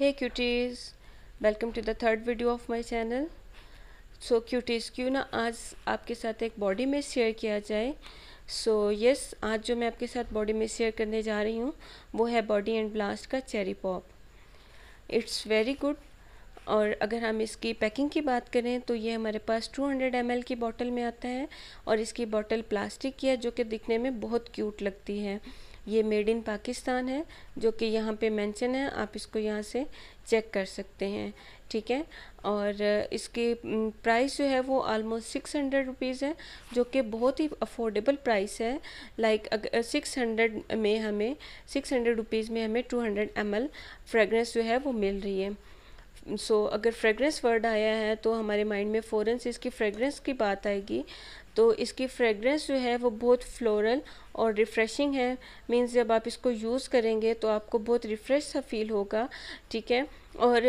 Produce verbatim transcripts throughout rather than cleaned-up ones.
Hey cuties, welcome to the third video of my channel. So cuties, क्यों ना आज आपके साथ एक बॉडी में शेयर किया जाए. So yes, आज जो मैं आपके साथ बॉडी में शेयर करने जा रही हूँ वो है बॉडी एंड ब्लास्ट का cherry pop. It's very good. और अगर हम इसकी पैकिंग की बात करें तो ये हमारे पास टू हंड्रेड एम एल की बॉटल में आता है और इसकी बॉटल प्लास्टिक की है जो कि दिखने में बहुत क्यूट लगती है. ये मेड इन पाकिस्तान है जो कि यहाँ पे मेंशन है, आप इसको यहाँ से चेक कर सकते हैं. ठीक है. और इसके प्राइस जो है वो आलमोस्ट सिक्स हंड्रेड रुपीज़ है जो कि बहुत ही अफोर्डेबल प्राइस है. लाइक अगर सिक्स हंड्रेड में हमें सिक्स हंड्रेड रुपीज़ में हमें two hundred M L fragrance जो है वो मिल रही है. सो so, अगर फ्रेगरेंस वर्ड आया है तो हमारे माइंड में फ़ौरन से इसकी फ्रेगरेंस की बात आएगी. तो इसकी फ्रेगरेंस जो है वो बहुत फ्लोरल और रिफ़्रेशिंग है. मींस जब आप इसको यूज़ करेंगे तो आपको बहुत रिफ़्रेश सा फील होगा. ठीक है. और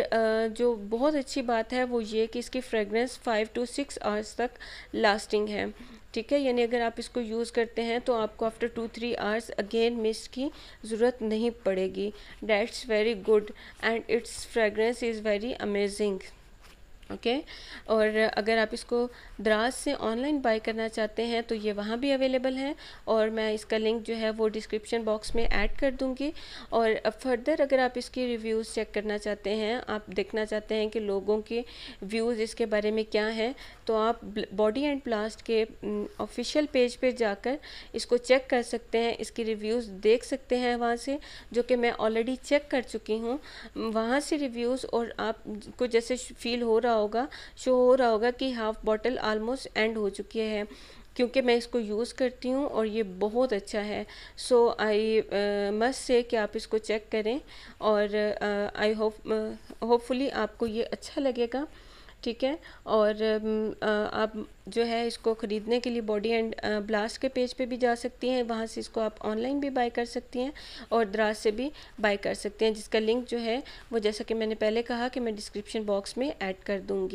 जो बहुत अच्छी बात है वो ये कि इसकी fragrance five to six hours तक लास्टिंग है. ठीक है. यानी अगर आप इसको यूज़ करते हैं तो आपको after two three hours again mist की ज़रूरत नहीं पड़ेगी. That's very good and it's fragrance is very amazing. Okay okay. और अगर आप इसको दराज से ऑनलाइन बाय करना चाहते हैं तो ये वहाँ भी अवेलेबल है और मैं इसका लिंक जो है वो डिस्क्रिप्शन बॉक्स में ऐड कर दूँगी. और फर्दर अगर आप इसकी रिव्यूज़ चेक करना चाहते हैं, आप देखना चाहते हैं कि लोगों के व्यूज़ इसके बारे में क्या हैं, तो आप बॉडी एंड ब्लास्ट के ऑफिशियल पेज पर जाकर इसको चेक कर सकते हैं. इसकी रिव्यूज़ देख सकते हैं वहाँ से, जो कि मैं ऑलरेडी चेक कर चुकी हूँ. वहाँ से रिव्यूज़ और आपको जैसे फील हो रहा होगा, शो हो रहा होगा कि हाफ बॉटल ऑलमोस्ट एंड हो चुकी है, क्योंकि मैं इसको यूज़ करती हूँ और ये बहुत अच्छा है. सो आई मस्ट से कि आप इसको चेक करें और आई होप होपफुली आपको ये अच्छा लगेगा. ठीक है. और uh, आप जो है इसको ख़रीदने के लिए बॉडी एंड ब्लास्ट के पेज पे भी जा सकती हैं. वहाँ से इसको आप ऑनलाइन भी बाय कर सकती हैं और दराज से भी बाय कर सकती हैं, जिसका लिंक जो है वो जैसा कि मैंने पहले कहा कि मैं डिस्क्रिप्शन बॉक्स में ऐड कर दूँगी.